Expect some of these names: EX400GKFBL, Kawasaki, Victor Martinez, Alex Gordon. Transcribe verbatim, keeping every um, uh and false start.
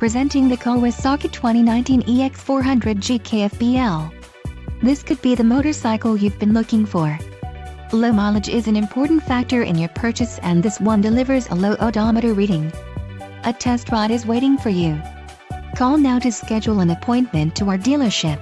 presenting the Kawasaki twenty nineteen E X four hundred G K F B L. This could be the motorcycle you've been looking for. Low mileage is an important factor in your purchase, and this one delivers a low odometer reading. A test ride is waiting for you. Call now to schedule an appointment to our dealership.